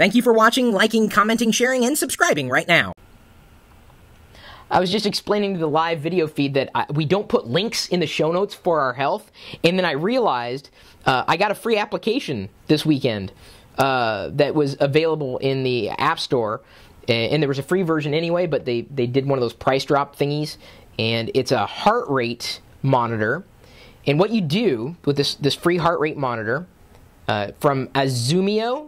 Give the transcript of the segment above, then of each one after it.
Thank you for watching, liking, commenting, sharing, and subscribing right now. I was just explaining to the live video feed that we don't put links in the show notes for our health, and then I realized I got a free application this weekend that was available in the App Store, and there was a free version anyway, but they did one of those price drop thingies, and it's a heart rate monitor. And what you do with this free heart rate monitor from Azumio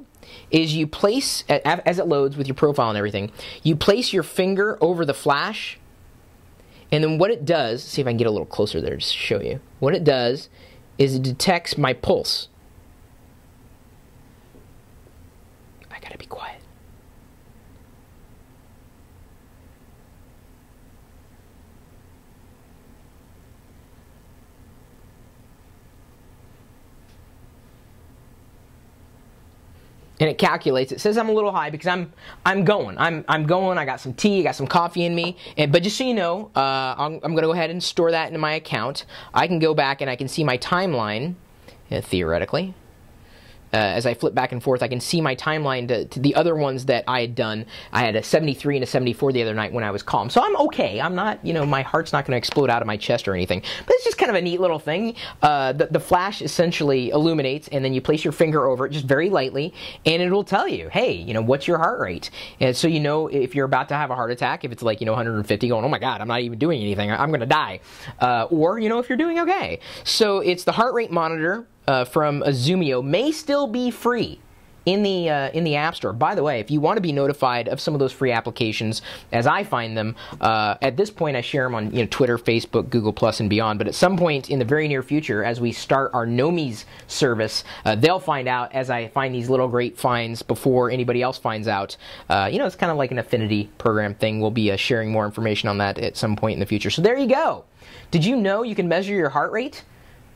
is you place, as it loads with your profile and everything, you place your finger over the flash, and then what it does, see if I can get a little closer there to show you, what it does is it detects my pulse. I gotta be quiet. And it calculates. It says I'm a little high because I'm going. I got some tea. I got some coffee in me. But just so you know, I'm gonna go ahead and store that into my account. I can go back and I can see my timeline, theoretically. As I flip back and forth, I can see my timeline to the other ones that I had done. I had a 73 and a 74 the other night when I was calm. So I'm okay. I'm not, you know, my heart's not going to explode out of my chest or anything. But it's just kind of a neat little thing. The flash essentially illuminates, and then you place your finger over it just very lightly, and it'll tell you, hey, you know, what's your heart rate? And so you know if you're about to have a heart attack, if it's like, you know, 150 going, oh my God, I'm not even doing anything. I'm going to die. Or, you know, if you're doing okay. So it's the heart rate monitor. From Azumio may still be free in the App Store. By the way, if you want to be notified of some of those free applications as I find them, at this point I share them on Twitter, Facebook, Google Plus, and beyond. But at some point in the very near future, as we start our NOMI's service, they'll find out as I find these little great finds before anybody else finds out. You know, it's kind of like an affinity program thing. We'll be sharing more information on that at some point in the future. So there you go. Did you know you can measure your heart rate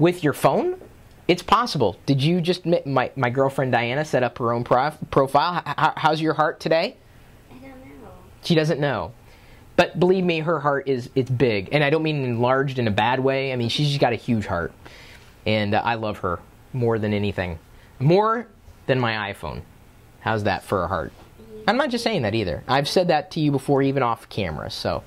with your phone? It's possible. Did you just, my girlfriend Diana set up her own profile. How's your heart today? I don't know. She doesn't know. But believe me, her heart is, it's big. And I don't mean enlarged in a bad way. I mean, she's just got a huge heart. And I love her more than anything. More than my iPhone. How's that for a heart? I'm not just saying that either. I've said that to you before, even off camera, so.